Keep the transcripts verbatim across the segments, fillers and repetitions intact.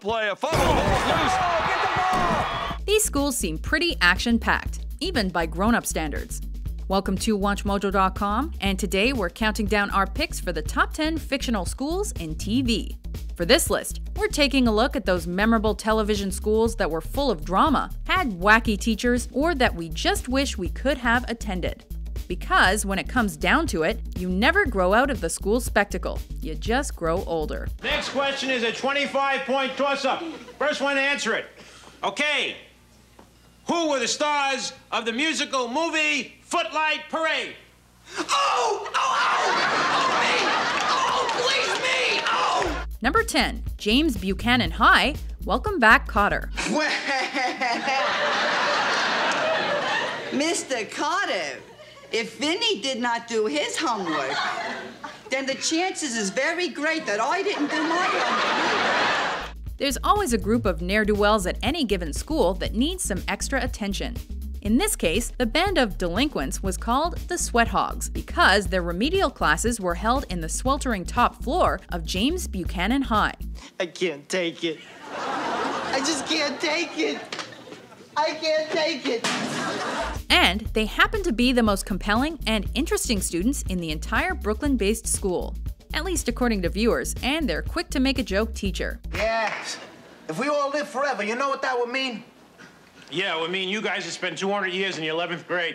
play, a fumble, ball loose. Oh, get the ball! These schools seem pretty action-packed, even by grown-up standards. Welcome to Watch Mojo dot com, and today we're counting down our picks for the top ten fictional schools in T V. For this list, we're taking a look at those memorable television schools that were full of drama, had wacky teachers, or that we just wish we could have attended. Because when it comes down to it, you never grow out of the school spectacle. You just grow older. Next question is a twenty-five point toss-up. First one to answer it. Okay, who were the stars of the musical movie Footlight Parade? Oh! Oh! Oh! Oh, me! Oh, please, me! Oh! Number ten, James Buchanan High, Welcome Back, Cotter. Mister Cotter, if Vinny did not do his homework, then the chances is very great that I didn't do my homework. There's always a group of ne'er-do-wells at any given school that needs some extra attention. In this case, the band of delinquents was called the Sweathogs because their remedial classes were held in the sweltering top floor of James Buchanan High. I can't take it. I just can't take it. I can't take it. And they happened to be the most compelling and interesting students in the entire Brooklyn-based school, at least according to viewers and their quick-to-make-a-joke teacher. Yes. If we all live forever, you know what that would mean? Yeah, well, I mean, you guys have spent two hundred years in the eleventh grade.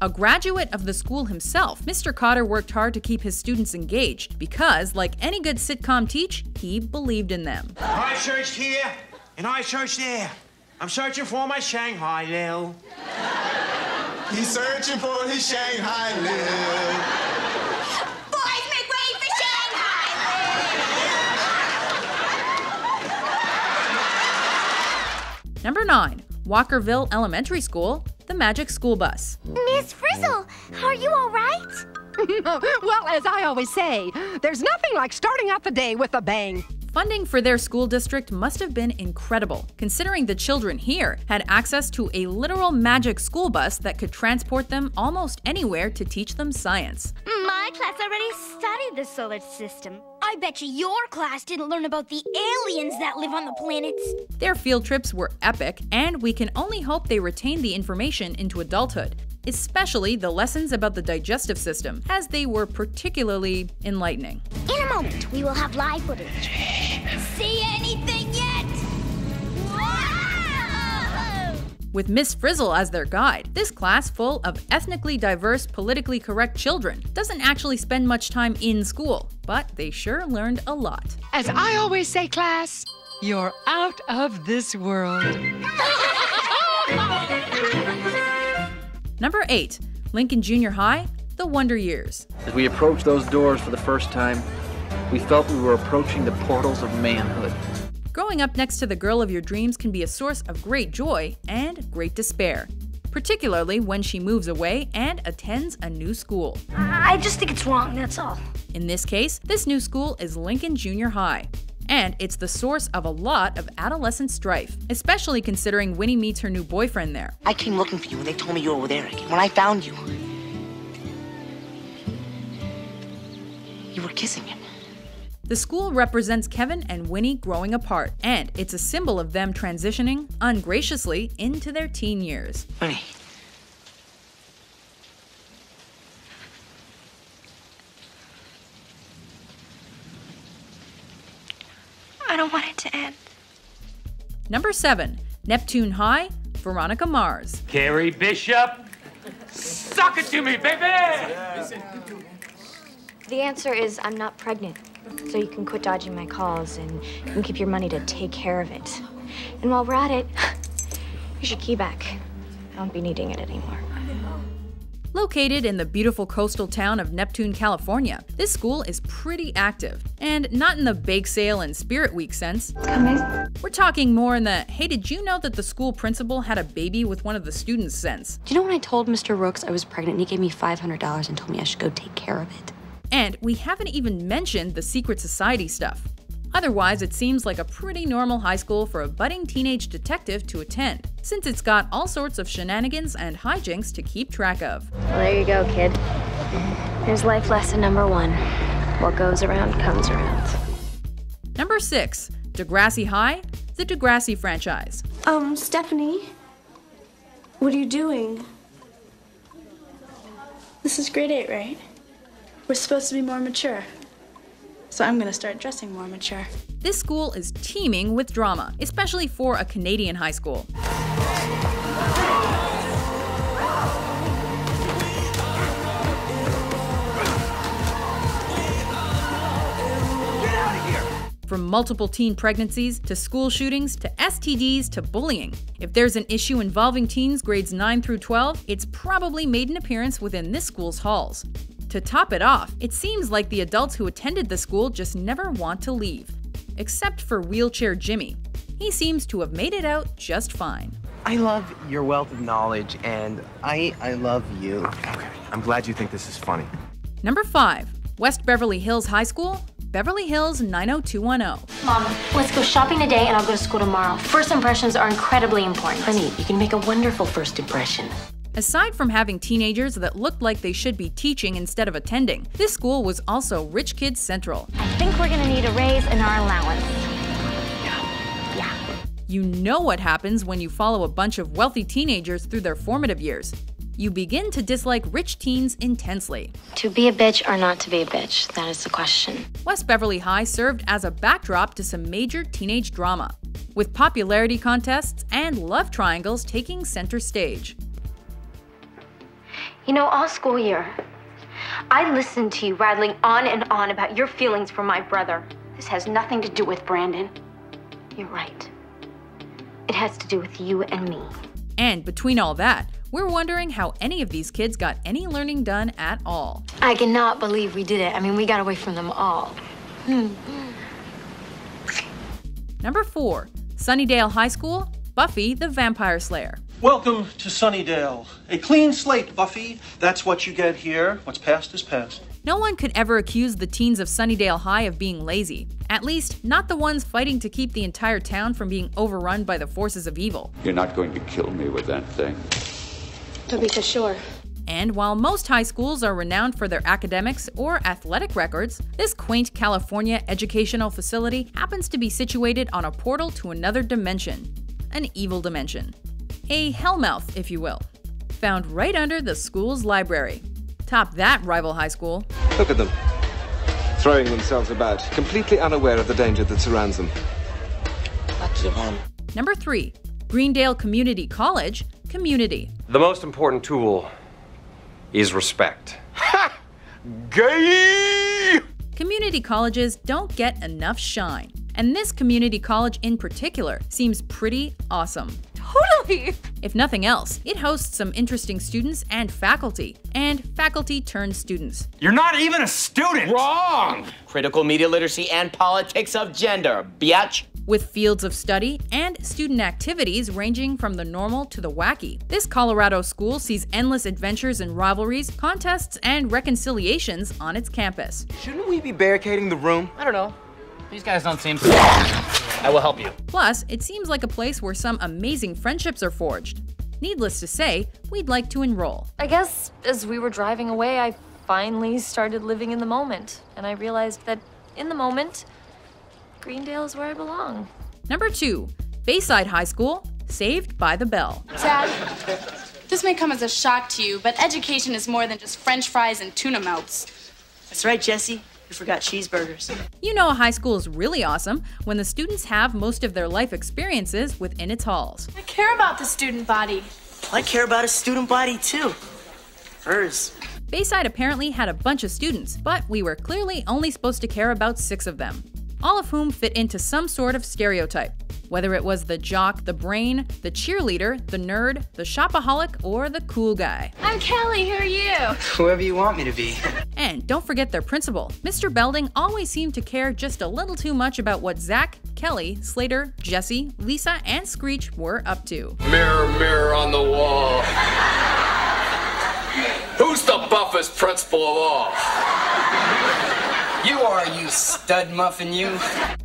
A graduate of the school himself, Mister Cotter worked hard to keep his students engaged because, like any good sitcom teach, he believed in them. I searched here, and I searched there. I'm searching for my Shanghai nail. He's searching for his Shanghai nail. Number nine, Walkerville Elementary School, The Magic School Bus. Miss Frizzle, are you all right? Well, as I always say, there's nothing like starting out the day with a bang. Funding for their school district must have been incredible, considering the children here had access to a literal magic school bus that could transport them almost anywhere to teach them science. My class already studied the solar system. I bet you your class didn't learn about the aliens that live on the planets. Their field trips were epic, and we can only hope they retain the information into adulthood, especially the lessons about the digestive system, as they were particularly enlightening. In a moment, we will have live footage. See anything yet? With Miss Frizzle as their guide, this class full of ethnically diverse, politically correct children doesn't actually spend much time in school, but they sure learned a lot. As I always say, class, you're out of this world. Number eight, Lincoln Junior High, The Wonder Years. As we approached those doors for the first time, we felt we were approaching the portals of manhood. Growing up next to the girl of your dreams can be a source of great joy and great despair, particularly when she moves away and attends a new school. I just think it's wrong, that's all. In this case, this new school is Lincoln Junior High, and it's the source of a lot of adolescent strife, especially considering Winnie meets her new boyfriend there. I came looking for you and they told me you were with Eric. When I found you, you were kissing him. The school represents Kevin and Winnie growing apart, and it's a symbol of them transitioning, ungraciously, into their teen years. Winnie. I don't want it to end. Number seven, Neptune High, Veronica Mars. Carrie Bishop, suck it to me, baby! Yeah. The answer is I'm not pregnant. So you can quit dodging my calls and you can keep your money to take care of it. And while we're at it, here's your key back. I won't be needing it anymore. Located in the beautiful coastal town of Neptune, California, this school is pretty active. And not in the bake sale and spirit week sense. Come in. We're talking more in the, hey, did you know that the school principal had a baby with one of the students sense? Do you know when I told Mister Rooks I was pregnant and he gave me five hundred dollars and told me I should go take care of it? And we haven't even mentioned the secret society stuff. Otherwise, it seems like a pretty normal high school for a budding teenage detective to attend, since it's got all sorts of shenanigans and hijinks to keep track of. Well, there you go, kid. Here's life lesson number one. What goes around comes around. Number six, Degrassi High, the Degrassi franchise. Um, Stephanie, what are you doing? This is grade eight, right? We're supposed to be more mature. So I'm gonna start dressing more mature. This school is teeming with drama, especially for a Canadian high school. From multiple teen pregnancies, to school shootings, to S T Ds, to bullying. If there's an issue involving teens grades nine through twelve, it's probably made an appearance within this school's halls. To top it off, it seems like the adults who attended the school just never want to leave. Except for wheelchair Jimmy. He seems to have made it out just fine. I love your wealth of knowledge, and I, I love you. Okay, I'm glad you think this is funny. Number five, West Beverly Hills High School, Beverly Hills nine oh two one oh. Mom, let's go shopping today and I'll go to school tomorrow. First impressions are incredibly important. Honey, you can make a wonderful first impression. Aside from having teenagers that looked like they should be teaching instead of attending, this school was also Rich Kids Central. I think we're gonna need a raise in our allowance. Yeah. Yeah. You know what happens when you follow a bunch of wealthy teenagers through their formative years. You begin to dislike rich teens intensely. To be a bitch or not to be a bitch, that is the question. West Beverly High served as a backdrop to some major teenage drama, with popularity contests and love triangles taking center stage. You know, all school year, I listened to you rattling on and on about your feelings for my brother. This has nothing to do with Brandon. You're right. It has to do with you and me. And between all that, we're wondering how any of these kids got any learning done at all. I cannot believe we did it. I mean, we got away from them all. Number four, Sunnydale High School, Buffy the Vampire Slayer. Welcome to Sunnydale. A clean slate, Buffy. That's what you get here. What's past is past. No one could ever accuse the teens of Sunnydale High of being lazy. At least, not the ones fighting to keep the entire town from being overrun by the forces of evil. You're not going to kill me with that thing. Don't be so sure. And while most high schools are renowned for their academics or athletic records, this quaint California educational facility happens to be situated on a portal to another dimension. An evil dimension. A hellmouth, if you will. Found right under the school's library. Top that, rival high school. Look at them, throwing themselves about, completely unaware of the danger that surrounds them. Number three, Greendale Community College, Community. The most important tool is respect. Ha! Gay! Community colleges don't get enough shine. And this community college in particular seems pretty awesome. Totally! If nothing else, it hosts some interesting students and faculty, and faculty turned students. You're not even a student! Wrong! Critical media literacy and politics of gender, biatch! With fields of study and student activities ranging from the normal to the wacky. This Colorado school sees endless adventures and rivalries, contests, and reconciliations on its campus. Shouldn't we be barricading the room? I don't know. These guys don't seem to. I will help you. Plus, it seems like a place where some amazing friendships are forged. Needless to say, we'd like to enroll. I guess as we were driving away, I finally started living in the moment. And I realized that in the moment, Greendale is where I belong. Number two, Bayside High School, Saved by the Bell. Dad, this may come as a shock to you, but education is more than just French fries and tuna melts. That's right, Jesse. You forgot cheeseburgers. You know a high school is really awesome when the students have most of their life experiences within its halls. I care about the student body. I care about a student body too. Hers. Bayside apparently had a bunch of students, but we were clearly only supposed to care about six of them, all of whom fit into some sort of stereotype, whether it was the jock, the brain, the cheerleader, the nerd, the shopaholic, or the cool guy. I'm Kelly, who are you? Whoever you want me to be. And don't forget their principal. Mister Belding always seemed to care just a little too much about what Zach, Kelly, Slater, Jesse, Lisa, and Screech were up to. Mirror, mirror on the wall. Who's the buffest principal of all? You are, you stud muffin, you.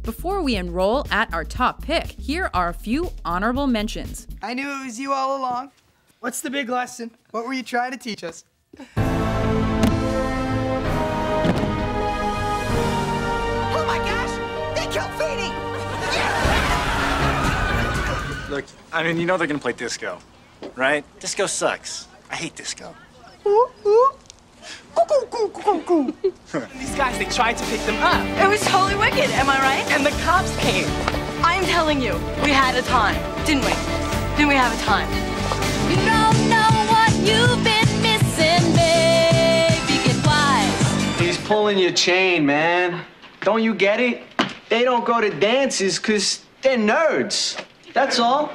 Before we enroll at our top pick, here are a few honorable mentions. I knew it was you all along. What's the big lesson? What were you trying to teach us? Oh my gosh! They killed me! Look, I mean, you know they're gonna play disco, right? Disco sucks. I hate disco. Ooh, ooh. These guys, they tried to pick them up. It was totally wicked, am I right? And the cops came. I'm telling you, we had a time, didn't we? Didn't we have a time? You don't know what you've been missing, baby. Get wise. He's pulling your chain, man. Don't you get it? They don't go to dances because they're nerds. That's all.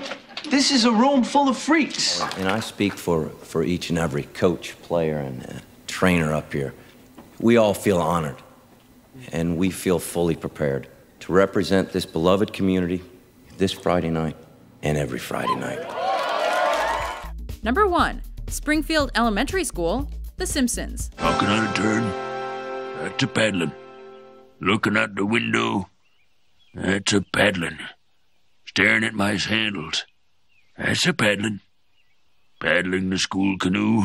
This is a room full of freaks. And I speak for, for each and every coach, player, and uh, trainer up here. We all feel honored, and we feel fully prepared to represent this beloved community this Friday night and every Friday night. Number one, Springfield Elementary School, The Simpsons. Walking on a turn, that's a paddling. Looking out the window, that's a paddling. Staring at my sandals, that's a paddling. Paddling the school canoe,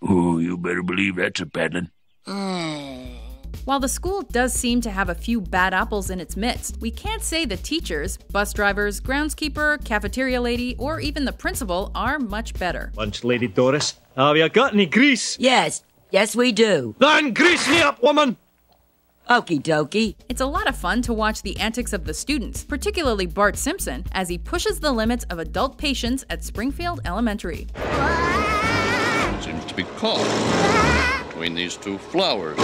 oh, you better believe that's a paddling. Mm. While the school does seem to have a few bad apples in its midst, we can't say the teachers, bus drivers, groundskeeper, cafeteria lady, or even the principal are much better. Lunch lady Doris, have you got any grease? Yes, yes we do. Then grease me up, woman! Okie dokie. It's a lot of fun to watch the antics of the students, particularly Bart Simpson, as he pushes the limits of adult patience at Springfield Elementary. Seems to be caught between these two flowers.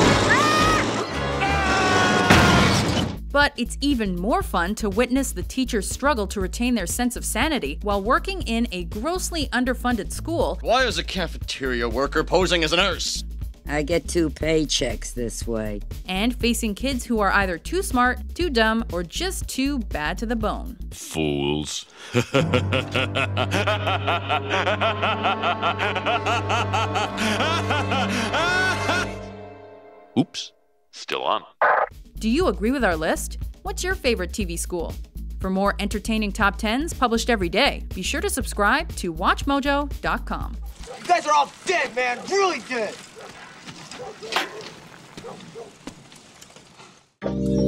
But it's even more fun to witness the teachers struggle to retain their sense of sanity while working in a grossly underfunded school. Why is a cafeteria worker posing as a nurse? I get two paychecks this way. And facing kids who are either too smart, too dumb, or just too bad to the bone. Fools. Oops, still on. Do you agree with our list? What's your favorite T V school? For more entertaining top tens published every day, be sure to subscribe to Watch Mojo dot com. You guys are all dead, man, really dead. Thank you.